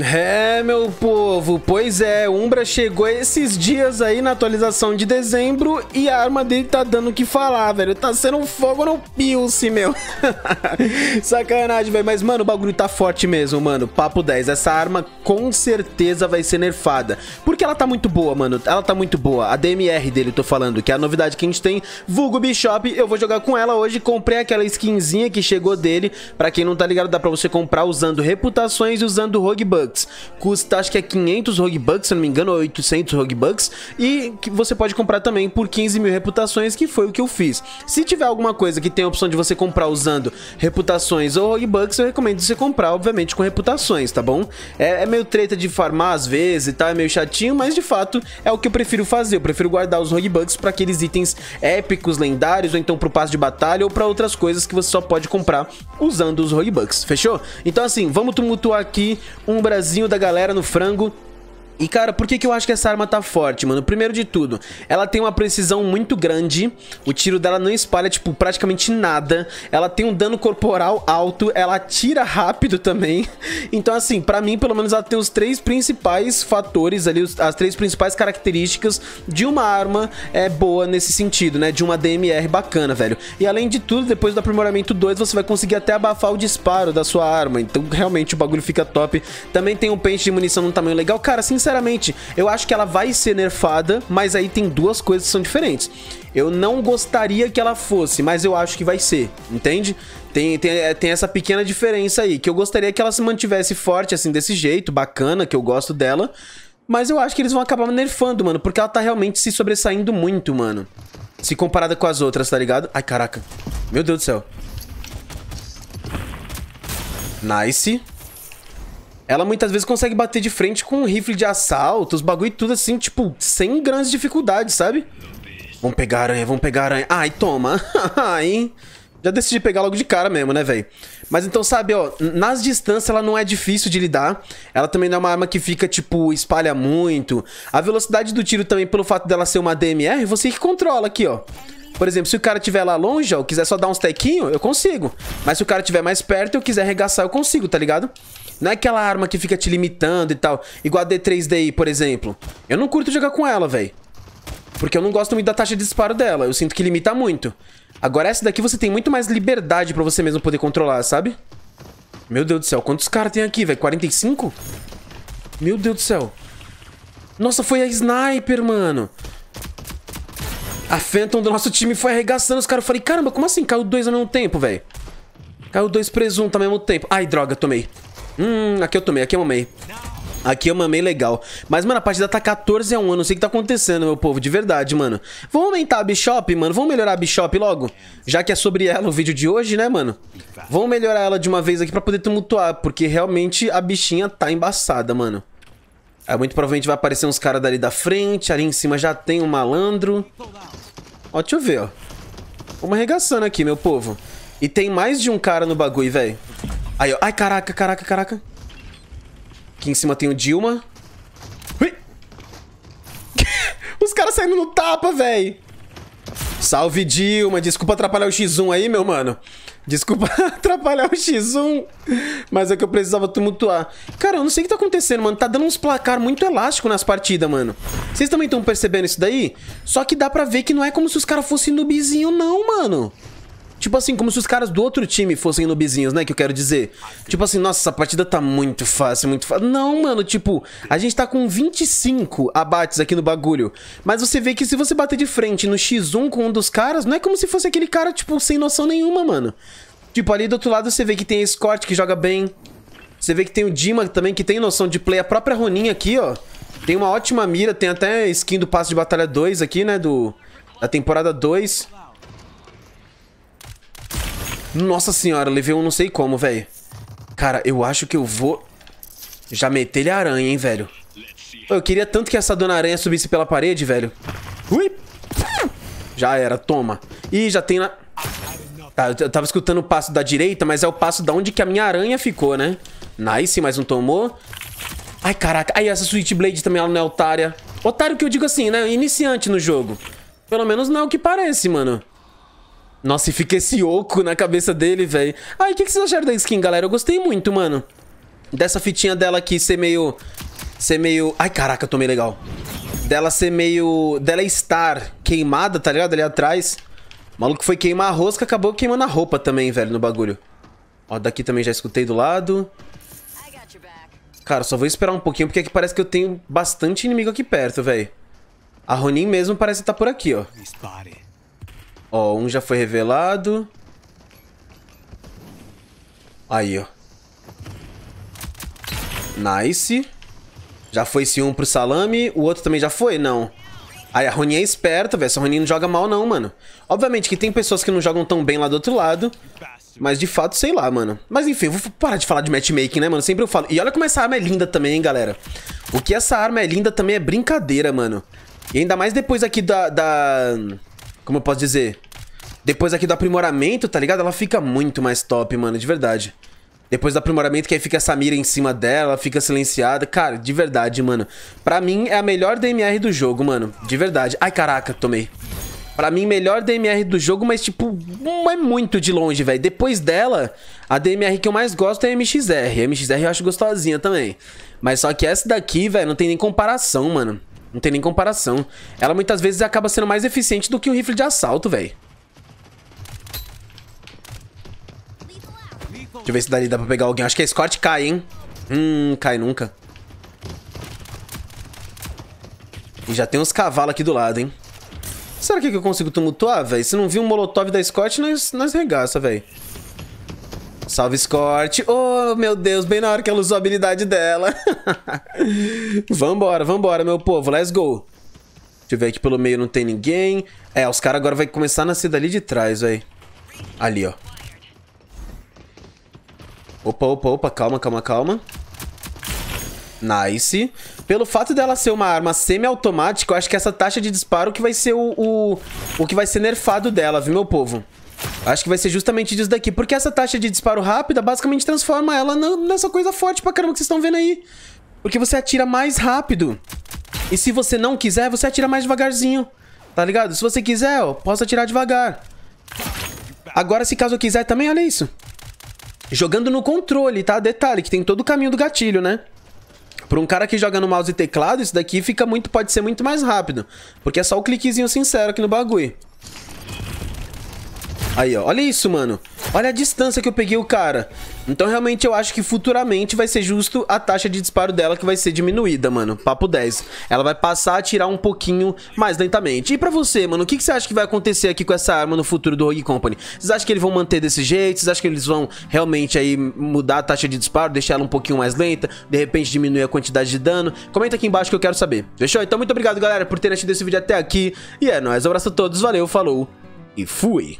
É, meu povo, pois é, Umbra chegou esses dias aí na atualização de dezembro e a arma dele tá dando o que falar, velho, tá sendo fogo no pilce, meu. Sacanagem, velho, mas, mano, o bagulho tá forte mesmo, mano, papo 10, essa arma com certeza vai ser nerfada, porque ela tá muito boa, mano, ela tá muito boa, a DMR dele, tô falando, que é a novidade que a gente tem, vulgo Bishop, eu vou jogar com ela hoje, comprei aquela skinzinha que chegou dele, pra quem não tá ligado, dá pra você comprar usando reputações e usando Rogue Company. Custa, acho que é 500 Rogue Bucks, se não me engano, ou 800 Rogue Bucks. E você pode comprar também por 15 mil reputações, que foi o que eu fiz. Se tiver alguma coisa que tem a opção de você comprar usando reputações ou Rogue Bucks, eu recomendo você comprar, obviamente, com reputações, tá bom? É meio treta de farmar às vezes e tal, é meio chatinho, mas de fato é o que eu prefiro fazer. Eu prefiro guardar os Rogue Bucks pra aqueles itens épicos, lendários, ou então pro passe de batalha, ou pra outras coisas que você só pode comprar usando os Rogue Bucks, fechou? Então assim, vamos tumultuar aqui um brazinho da galera no frango. E, cara, por que que eu acho que essa arma tá forte, mano? Primeiro de tudo, ela tem uma precisão muito grande, o tiro dela não espalha, tipo, praticamente nada, ela tem um dano corporal alto, ela atira rápido também, então, assim, pra mim, pelo menos, ela tem os três principais fatores ali, as três principais características de uma arma boa nesse sentido, né, de uma DMR bacana, velho. E, além de tudo, depois do aprimoramento 2, você vai conseguir até abafar o disparo da sua arma, então, realmente, o bagulho fica top. Também tem um pente de munição num tamanho legal, cara, sinceramente, eu acho que ela vai ser nerfada, mas aí tem duas coisas que são diferentes. Eu não gostaria que ela fosse, mas eu acho que vai ser, entende? Tem essa pequena diferença aí, que eu gostaria que ela se mantivesse forte assim, desse jeito, bacana, que eu gosto dela, mas eu acho que eles vão acabar nerfando, mano, porque ela tá realmente se sobressaindo muito, mano, se comparada com as outras, tá ligado? Ai, caraca, meu Deus do céu. Nice. Ela muitas vezes consegue bater de frente com um rifle de assalto, os bagulho e tudo assim, tipo, sem grandes dificuldades, sabe? Vamos pegar aranha, vamos pegar aranha. Ai, toma. Ai, já decidi pegar logo de cara mesmo, né, velho? Mas então, sabe, ó, nas distâncias ela não é difícil de lidar. Ela também não é uma arma que fica, tipo, espalha muito. A velocidade do tiro também, pelo fato dela ser uma DMR, você que controla aqui, ó. Por exemplo, se o cara estiver lá longe, ó, quiser só dar uns tequinhos, eu consigo. Mas se o cara estiver mais perto e eu quiser arregaçar, eu consigo, tá ligado? Não é aquela arma que fica te limitando e tal. Igual a D3DI, por exemplo. Eu não curto jogar com ela, velho. Porque eu não gosto muito da taxa de disparo dela. Eu sinto que limita muito. Agora essa daqui você tem muito mais liberdade pra você mesmo poder controlar, sabe? Meu Deus do céu. Quantos caras tem aqui, velho? 45? Meu Deus do céu. Nossa, foi a sniper, mano. A Phantom do nosso time foi arregaçando os caras. Eu falei, caramba, como assim? Caiu dois ao mesmo tempo, velho. Caiu dois presuntos ao mesmo tempo. Ai, droga, tomei. Aqui eu tomei, aqui eu mamei. Aqui eu mamei legal. Mas, mano, a partida tá 14-1, eu não sei o que tá acontecendo, meu povo, de verdade, mano. Vamos aumentar a Bishop, mano, vamos melhorar a Bishop logo. Já que é sobre ela o vídeo de hoje, né, mano. Vamos melhorar ela de uma vez aqui pra poder tumultuar, porque realmente a bichinha tá embaçada, mano. Aí muito provavelmente vai aparecer uns caras dali da frente, ali em cima já tem um malandro. Ó, deixa eu ver, ó. Vamos arregaçando aqui, meu povo. E tem mais de um cara no bagulho, velho. Aí, ó. Ai, caraca, caraca, caraca. Aqui em cima tem o Dilma. Ui! Os caras saindo no tapa, velho. Salve, Dilma. Desculpa atrapalhar o X1 aí, meu mano. Desculpa atrapalhar o X1. Mas é que eu precisava tumultuar. Cara, eu não sei o que tá acontecendo, mano. Tá dando uns placar muito elástico nas partidas, mano. Vocês também estão percebendo isso daí? Só que dá pra ver que não é como se os caras fossem noobzinho, não, mano. Tipo assim, como se os caras do outro time fossem noobzinhos, né? Que eu quero dizer. Tipo assim, nossa, essa partida tá muito fácil, muito fácil. Não, mano, tipo, a gente tá com 25 abates aqui no bagulho. Mas você vê que se você bater de frente no X1 com um dos caras, não é como se fosse aquele cara, tipo, sem noção nenhuma, mano. Tipo, ali do outro lado você vê que tem a Scott, que joga bem. Você vê que tem o Dima também, que tem noção de play. A própria Roninha aqui, ó. Tem uma ótima mira, tem até skin do passe de batalha 2 aqui, né? Da temporada 2. Nossa senhora, levei um não sei como, velho. Cara, eu acho que eu vou já meter ele a aranha, hein, velho. Eu queria tanto que essa dona aranha subisse pela parede, velho. Ui! Já era, toma. Ih, já tem na... Tá, eu tava escutando o passo da direita, mas é o passo da onde que a minha aranha ficou, né? Nice, mais um tomou. Ai, caraca. Ai, essa Sweet Blade também, ela não é otária. Otário que eu digo assim, né? Iniciante no jogo. Pelo menos não é o que parece, mano. Nossa, e fica esse oco na cabeça dele, velho. Ai, o que vocês acharam da skin, galera? Eu gostei muito, mano. Dessa fitinha dela aqui ser meio... Ai, caraca, eu tomei legal. Dela ser meio... Dela estar queimada, tá ligado? Ali atrás. O maluco foi queimar a rosca, acabou queimando a roupa também, velho, no bagulho. Ó, daqui também já escutei do lado. Cara, só vou esperar um pouquinho, porque aqui parece que eu tenho bastante inimigo aqui perto, velho. A Ronin mesmo parece estar por aqui, ó. Ó, um já foi revelado. Aí, ó. Nice. Já foi esse um pro salame. O outro também já foi? Não. Aí, a Roninha é esperta, velho. Essa Roninha não joga mal, não, mano. Obviamente que tem pessoas que não jogam tão bem lá do outro lado. Mas, de fato, sei lá, mano. Mas, enfim, eu vou parar de falar de matchmaking, né, mano? Sempre eu falo. E olha como essa arma é linda também, hein, galera. O que essa arma é linda também é brincadeira, mano. E ainda mais depois aqui da... Como eu posso dizer? Depois aqui do aprimoramento, tá ligado? Ela fica muito mais top, mano, de verdade. Depois do aprimoramento, que aí fica essa mira em cima dela, ela fica silenciada. Cara, de verdade, mano. Pra mim, é a melhor DMR do jogo, mano. De verdade. Ai, caraca, tomei. Pra mim, melhor DMR do jogo, mas, tipo, não é muito de longe, velho. Depois dela, a DMR que eu mais gosto é a MXR. A MXR eu acho gostosinha também. Mas só que essa daqui, velho, não tem nem comparação, mano. Não tem nem comparação. Ela, muitas vezes, acaba sendo mais eficiente do que o rifle de assalto, velho. Deixa eu ver se dali dá pra pegar alguém. Acho que a Scott cai, hein? Cai nunca. E já tem uns cavalos aqui do lado, hein? Será que eu consigo tumultuar, velho? Se não vir um molotov da Scott, nós regaça, velho. Salve, Scott. Oh, meu Deus, bem na hora que ela usou a habilidade dela. Vambora, vambora, meu povo. Let's go. Deixa eu ver aqui pelo meio, não tem ninguém. É, os caras agora vão começar a nascer dali de trás, velho. Ali, ó. Opa, opa, opa, calma, calma, calma. Nice. Pelo fato dela ser uma arma semi-automática, eu acho que essa taxa de disparo que vai ser o que vai ser nerfado dela, viu, meu povo? Acho que vai ser justamente disso daqui. Porque essa taxa de disparo rápida basicamente transforma ela nessa coisa forte pra caramba que vocês estão vendo aí. Porque você atira mais rápido. E se você não quiser, você atira mais devagarzinho. Tá ligado? Se você quiser, ó, posso atirar devagar. Agora, se caso eu quiser também, olha isso. Jogando no controle, tá? Detalhe, que tem todo o caminho do gatilho, né? Pra um cara que joga no mouse e teclado, isso daqui fica muito, pode ser muito mais rápido. Porque é só o cliquezinho sincero aqui no bagulho. Aí, ó. Olha isso, mano. Olha a distância que eu peguei o cara. Então, realmente, eu acho que futuramente vai ser justo a taxa de disparo dela que vai ser diminuída, mano. Papo 10. Ela vai passar a atirar um pouquinho mais lentamente. E pra você, mano, o que você acha que vai acontecer aqui com essa arma no futuro do Rogue Company? Vocês acham que eles vão manter desse jeito? Vocês acham que eles vão realmente aí mudar a taxa de disparo, deixar ela um pouquinho mais lenta? De repente, diminuir a quantidade de dano? Comenta aqui embaixo que eu quero saber. Fechou? Então, muito obrigado, galera, por terem assistido esse vídeo até aqui. E é nóis. Um abraço a todos. Valeu, falou e fui!